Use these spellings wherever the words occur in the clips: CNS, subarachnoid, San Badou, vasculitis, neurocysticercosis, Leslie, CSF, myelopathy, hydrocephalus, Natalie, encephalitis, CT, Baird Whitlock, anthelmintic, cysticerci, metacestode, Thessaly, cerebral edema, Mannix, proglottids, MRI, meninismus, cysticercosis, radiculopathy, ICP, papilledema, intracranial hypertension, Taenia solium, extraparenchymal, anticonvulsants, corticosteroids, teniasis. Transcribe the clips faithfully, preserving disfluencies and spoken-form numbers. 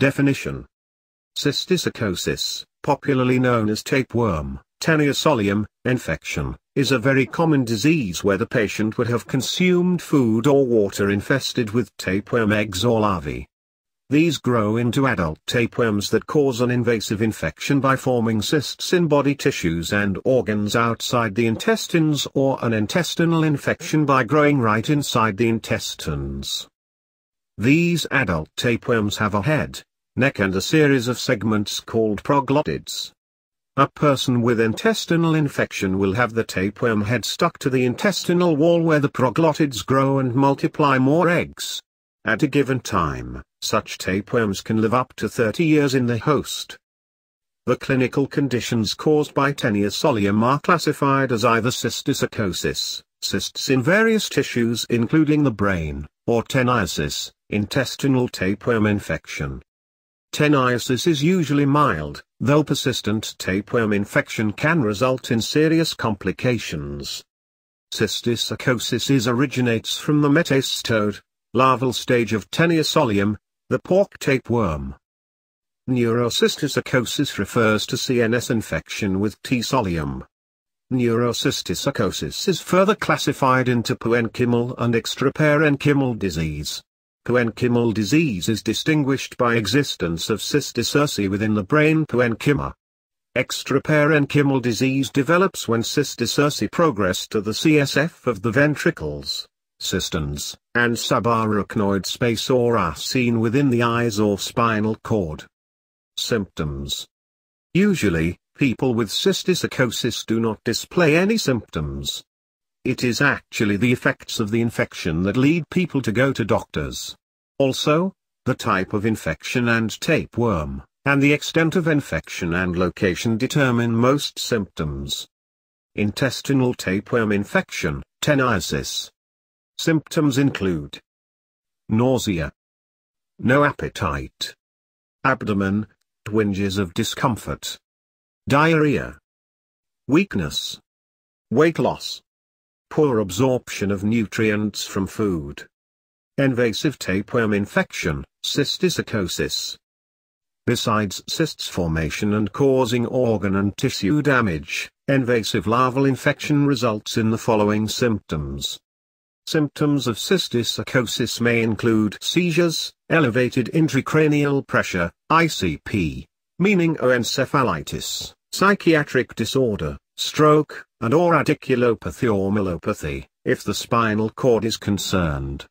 Definition. Cysticercosis, popularly known as tapeworm, Taenia solium, infection, is a very common disease where the patient would have consumed food or water infested with tapeworm eggs or larvae. These grow into adult tapeworms that cause an invasive infection by forming cysts in body tissues and organs outside the intestines, or an intestinal infection by growing right inside the intestines. These adult tapeworms have a head, neck and a series of segments called proglottids. A person with intestinal infection will have the tapeworm head stuck to the intestinal wall where the proglottids grow and multiply more eggs. At a given time, such tapeworms can live up to thirty years in the host. The clinical conditions caused by Taenia solium are classified as either cysticercosis, cysts in various tissues including the brain, or teniasis, intestinal tapeworm infection. Teniasis is usually mild, though persistent tapeworm infection can result in serious complications. Cysticercosis is originates from the metacestode, larval stage of Taenia solium, the pork tapeworm. Neurocysticercosis refers to C N S infection with T. solium. Neurocysticercosis is further classified into parenchymal and extraparenchymal disease. Parenchymal disease is distinguished by existence of cysticerci within the brain parenchyma. Extraparenchymal disease develops when cysticerci progress to the C S F of the ventricles, cisterns, and subarachnoid space or are seen within the eyes or spinal cord. Symptoms. Usually, people with cysticercosis do not display any symptoms. It is actually the effects of the infection that lead people to go to doctors. Also, the type of infection and tapeworm, and the extent of infection and location determine most symptoms. Intestinal tapeworm infection, teniasis. Symptoms include nausea, no appetite, abdomen, twinges of discomfort, diarrhea, weakness, weight loss, poor absorption of nutrients from food. Invasive tapeworm infection, cysticercosis. Besides cysts formation and causing organ and tissue damage, invasive larval infection results in the following symptoms. Symptoms of cysticercosis may include seizures, elevated intracranial pressure, I C P, meaning encephalitis, psychiatric disorder, stroke, and or radiculopathy or myelopathy, if the spinal cord is concerned.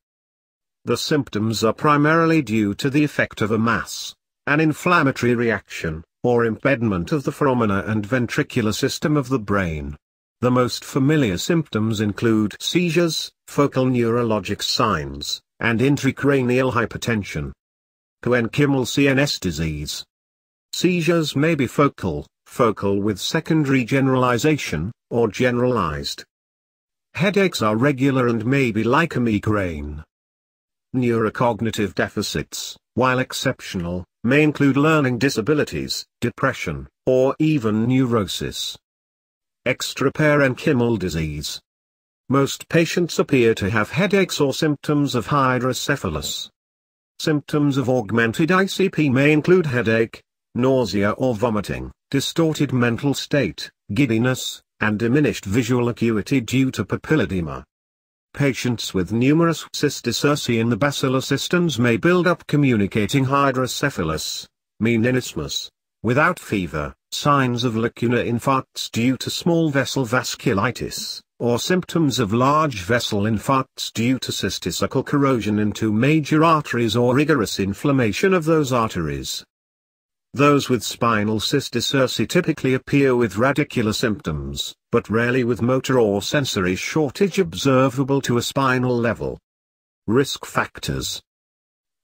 The symptoms are primarily due to the effect of a mass, an inflammatory reaction, or impediment of the foramina and ventricular system of the brain. The most familiar symptoms include seizures, focal neurologic signs, and intracranial hypertension. Parenchymal C N S disease. Seizures may be focal, focal with secondary generalization, or generalized. Headaches are regular and may be like a migraine. Neurocognitive deficits, while exceptional, may include learning disabilities, depression, or even neurosis. Extraparenchymal disease. Most patients appear to have headaches or symptoms of hydrocephalus. Symptoms of augmented I C P may include headache, nausea or vomiting, distorted mental state, giddiness, and diminished visual acuity due to papilledema. Patients with numerous cysticerci in the basilar systems may build up communicating hydrocephalus, meninismus, without fever, signs of lacunar infarcts due to small vessel vasculitis, or symptoms of large vessel infarcts due to cysticercal corrosion into major arteries or rigorous inflammation of those arteries. Those with spinal cysticerci typically appear with radicular symptoms, but rarely with motor or sensory shortage observable to a spinal level. Risk factors.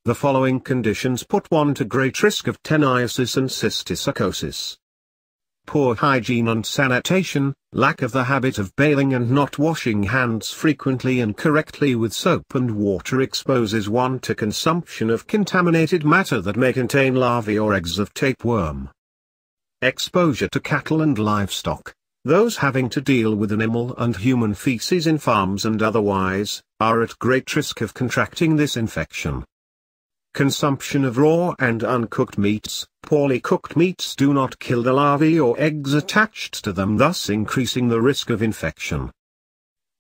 The following conditions put one to great risk of teniasis and cysticercosis. Poor hygiene and sanitation, lack of the habit of bathing and not washing hands frequently and correctly with soap and water exposes one to consumption of contaminated matter that may contain larvae or eggs of tapeworm. Exposure to cattle and livestock. Those having to deal with animal and human feces in farms and otherwise, are at great risk of contracting this infection. Consumption of raw and uncooked meats. Poorly cooked meats do not kill the larvae or eggs attached to them, thus increasing the risk of infection.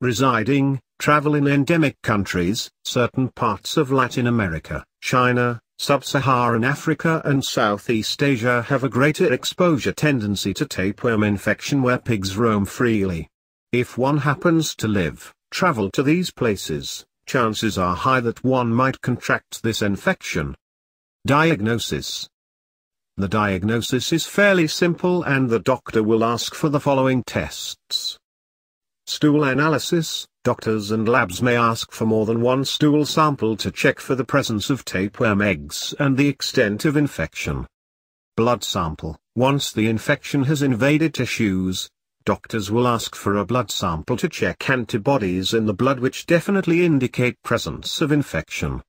Residing, travel in endemic countries, certain parts of Latin America, China, Sub-Saharan Africa and Southeast Asia have a greater exposure tendency to tapeworm infection where pigs roam freely. If one happens to live, travel to these places, chances are high that one might contract this infection. Diagnosis. The diagnosis is fairly simple and the doctor will ask for the following tests. Stool analysis. Doctors and labs may ask for more than one stool sample to check for the presence of tapeworm eggs and the extent of infection. Blood sample. Once the infection has invaded tissues, doctors will ask for a blood sample to check antibodies in the blood which definitely indicate presence of infection.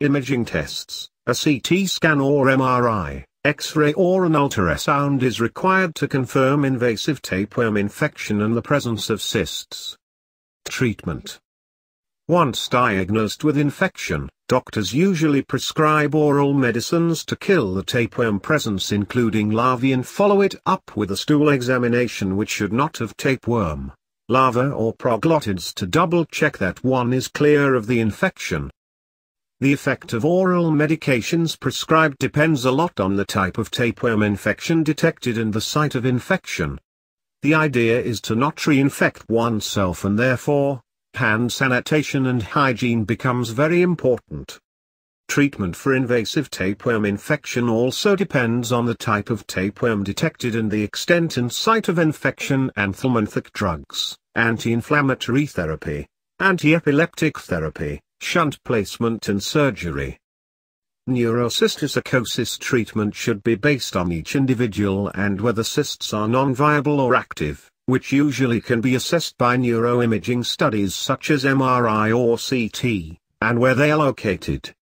Imaging tests. A C T scan or M R I, X-ray or an ultrasound is required to confirm invasive tapeworm infection and the presence of cysts. Treatment. Once diagnosed with infection, doctors usually prescribe oral medicines to kill the tapeworm presence, including larvae, and follow it up with a stool examination which should not have tapeworm, larvae or proglottids to double-check that one is clear of the infection. The effect of oral medications prescribed depends a lot on the type of tapeworm infection detected and the site of infection. The idea is to not reinfect oneself, and therefore, hand sanitation and hygiene becomes very important. Treatment for invasive tapeworm infection also depends on the type of tapeworm detected and the extent and site of infection. Anthelmintic drugs, anti-inflammatory therapy, anti-epileptic therapy, shunt placement and surgery. Neurocysticercosis treatment should be based on each individual and whether cysts are non-viable or active, which usually can be assessed by neuroimaging studies such as M R I or C T, and where they are located.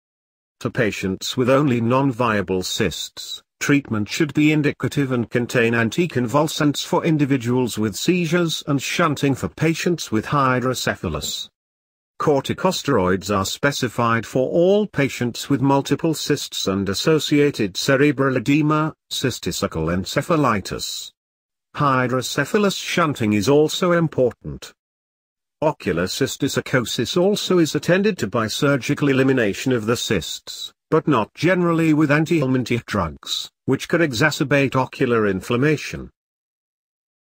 For patients with only non-viable cysts, treatment should be indicative and contain anticonvulsants for individuals with seizures and shunting for patients with hydrocephalus. Corticosteroids are specified for all patients with multiple cysts and associated cerebral edema, cysticercal encephalitis. Hydrocephalus shunting is also important. Ocular cysticercosis also is attended to by surgical elimination of the cysts, but not generally with anthelmintic drugs, which could exacerbate ocular inflammation.